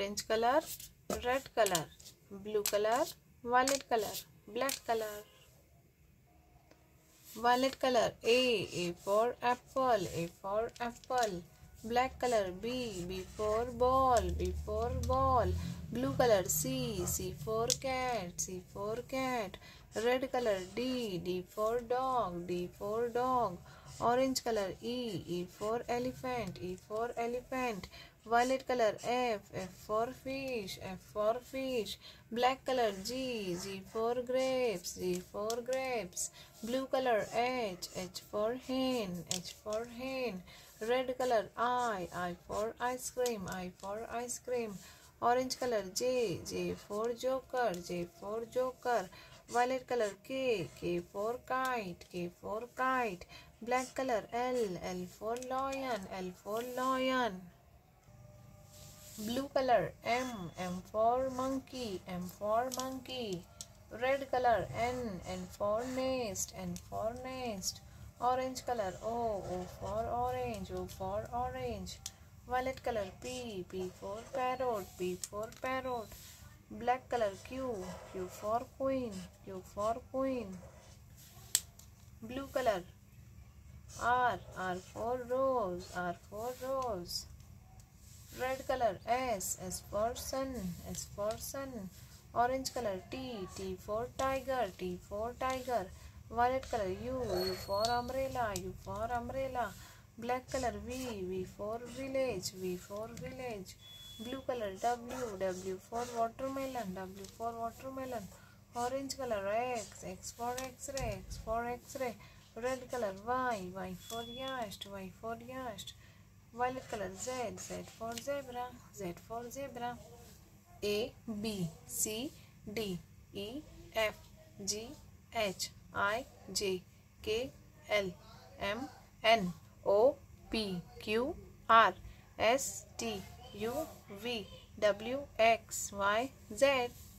orange color, red color, blue color, violet color, black color. Violet color A for apple, A for apple. Black color B for ball, B for ball. Blue color C for cat, C for cat. Red color D for dog, D for dog. Orange color E for elephant, E for elephant. Violet color F for fish, F for fish. Black color G for grapes, G for grapes. Blue color H for hen, H for hen. Red color I for ice cream, I for ice cream. Orange color J for joker, J for joker. Violet color K for kite, K for kite. Black color L for lion, L for lion. Blue color M for monkey, M for monkey. Red color N for nest, N for nest. Orange color O for orange, O for orange. Violet color P for parrot, P for parrot. Black color Q for queen, Q for queen. Blue color R for rose, R for rose. Red color S for sun, S for sun. Orange color T for tiger, T for tiger. Violet color U for umbrella, U for umbrella. Black color V for village, V for village. Blue color W for watermelon, W for watermelon. Orange color X for x-ray, X for x-ray. Red color Y for yacht, Y for yacht. Violet color Z for zebra, Z for zebra. ABCDEFGHIJKLMNOPQRSTUV WXYZ